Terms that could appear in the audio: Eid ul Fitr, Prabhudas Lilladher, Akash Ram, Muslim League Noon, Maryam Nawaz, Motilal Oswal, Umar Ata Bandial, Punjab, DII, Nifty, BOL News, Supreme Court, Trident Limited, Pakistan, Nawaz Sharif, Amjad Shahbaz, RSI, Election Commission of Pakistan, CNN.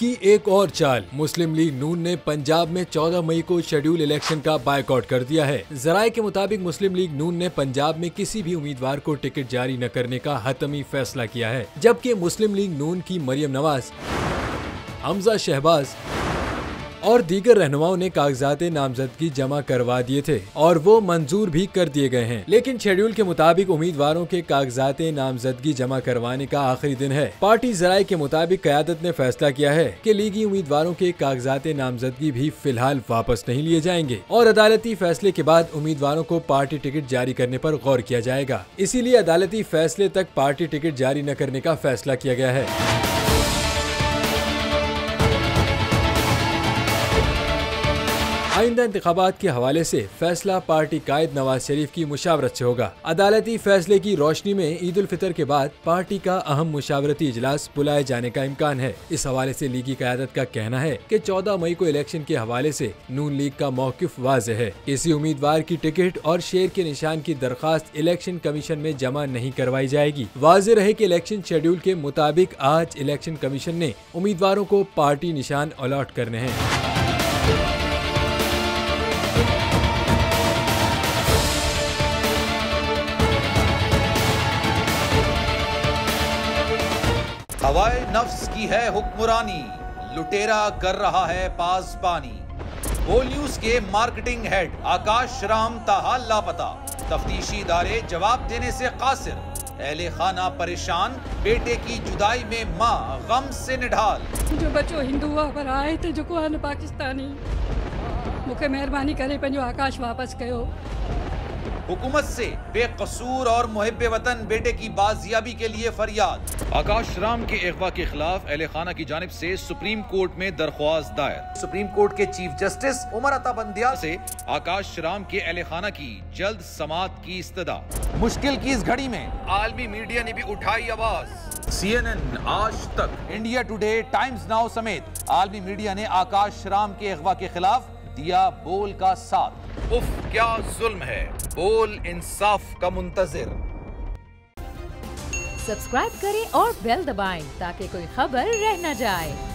की एक और चाल। मुस्लिम लीग नून ने पंजाब में 14 मई को शेड्यूल इलेक्शन का बायकॉट कर दिया है। जराये के मुताबिक मुस्लिम लीग नून ने पंजाब में किसी भी उम्मीदवार को टिकट जारी न करने का हतमी फैसला किया है, जबकि मुस्लिम लीग नून की मरियम नवाज, अमजद शहबाज और दीगर रहनुमाओं ने कागजात नामजदगी जमा करवा दिए थे और वो मंजूर भी कर दिए गए हैं। लेकिन शेड्यूल के मुताबिक उम्मीदवारों के कागजात नामजदगी जमा करवाने का आखिरी दिन है। पार्टी जराये के मुताबिक क्यादत ने फैसला किया है कि लीगी उम्मीदवारों के कागजात नामजदगी भी फिलहाल वापस नहीं लिए जाएंगे और अदालती फैसले के बाद उम्मीदवारों को पार्टी टिकट जारी करने पर गौर किया जाएगा। इसीलिए अदालती फैसले तक पार्टी टिकट जारी न करने का फैसला किया गया है। आइंदा इंतखाबात के हवाले से फैसला पार्टी कायद नवाज शरीफ की मुशावरत से होगा। अदालती फैसले की रोशनी में ईद उल फितर के बाद पार्टी का अहम मुशावरती इजलास बुलाए जाने का इम्कान है। इस हवाले से लीगी क़यादत का कहना है कि 14 मई को इलेक्शन के हवाले से नून लीग का मौक़िफ़ वाज़ेह है। किसी उम्मीदवार की टिकट और शेर के निशान की दरख्वास्त इलेक्शन कमीशन में जमा नहीं करवाई जाएगी। वाज़ेह रहे कि इलेक्शन शेड्यूल के मुताबिक आज इलेक्शन कमीशन ने उम्मीदवारों को पार्टी निशान अलॉट करने हैं। हवाए नफ्स की है हुक्मरानी, लुटेरा कर रहा है पासबानी। बोल न्यूज के मार्केटिंग हेड आकाश राम ताहा लापता, तफ्तीशी इदारे जवाब देने से कासिर, अहले खाना परेशान, बेटे की जुदाई में माँ गम से निढाल। जो बच्चो हिंदू पर आए थे जो को पाकिस्तानी, मुखे मेहरबानी करे पंजो आकाश वापस कयो। हुकूमत से बेकसूर और मुहिब्बे वतन बेटे की बाजियाबी के लिए फरियाद। आकाश राम के अगवा के खिलाफ अहले खाना की जानिब से सुप्रीम कोर्ट में दरख्वास्त दायर। सुप्रीम कोर्ट के चीफ जस्टिस उमर अता बंदियाल से आकाश राम के अहले खाना की जल्द समाअत की इस्तदा। मुश्किल की इस घड़ी में आलमी मीडिया ने भी उठाई आवाज। CNN, आज तक, इंडिया टुडे, टाइम्स नाउ समेत आलमी मीडिया ने आकाश राम के अगवा के खिलाफ दिया बोल का साथ। उफ, क्या जुल्म है, बोल इंसाफ का मुंतजिर। सब्सक्राइब करें और बेल दबाएं ताकि कोई खबर रह न जाए।